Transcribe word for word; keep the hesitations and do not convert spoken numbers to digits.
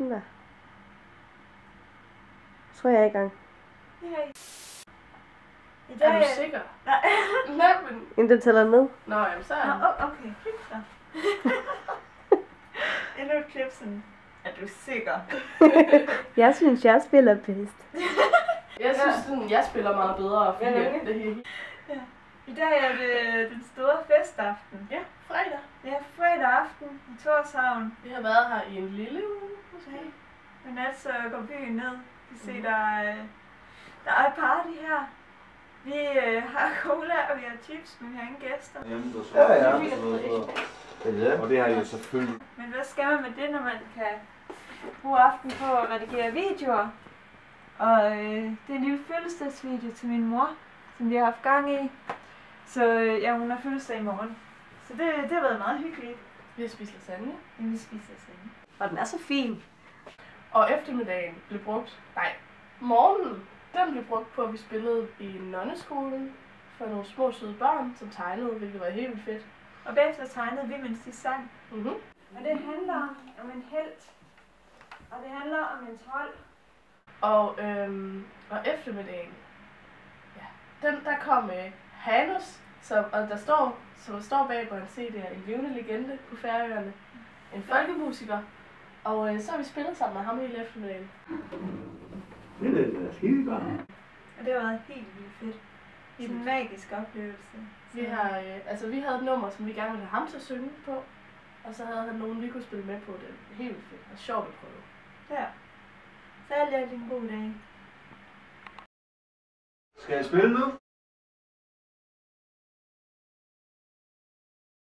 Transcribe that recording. Sådan der. Jeg tror, jeg er i gang. Hej. Er, er du jeg... sikker? Nej. Nej, men... Inden den tæller ned. Nå, jamen så er den. Nå, okay. Klip så. Endnu klip sådan. Er du sikker? Jeg synes, jeg spiller bedst. Jeg synes sådan, jeg spiller meget bedre. Ja, nemlig. Det hele. Ja. I dag er det den store festaften. Ja, fredag. Ja, fredag aften i Torshavn. Vi har været her i en lille uge, måske. Ja. Men altså går byen ned. Vi kan se, der er, der er party her. Vi øh, har cola, og vi har chips, men vi har ingen gæster. Jamen, det er ja, ja. Ja, ja. Og det har I jo selvfølgelig. Men hvad skal man med det, når man kan bruge aften på at redigere videoer? Og øh, det er en lille fødselsdagsvideo til min mor, som vi har haft gang i. Så øh, ja, hun har fødselsdag i morgen. Så det, det har været meget hyggeligt. Vi har spist lasagne. Ja, vi spiser lasagne. Og den er så fin. Og eftermiddagen blev brugt, nej, morgenen, den blev brugt på, at vi spillede i nonneskolen for nogle små søde børn, som tegnede, hvilket var helt vildt fedt. Og bagefter tegnede vi, mens de sang. Mm-hmm. Og det handler om en helt, og det handler om en trold. Og, øhm, og eftermiddagen, ja, den der kom øh, Hanus, som, og der står, som står bag på en C D, en levende legende på Færøerne, en folkemusiker. Og øh, så har vi spillet sammen med ham hele eftermiddagen. Det er da skide godt. Og det har været helt vildt fedt. Det er en magisk oplevelse. Vi, har, øh, altså, vi havde et nummer, som vi gerne ville have ham til at synge på. Og så havde han nogen, vi kunne spille med på. Det var helt vildt fedt og sjovt at prøve. Ja. Så er det en god dag. Skal jeg spille nu?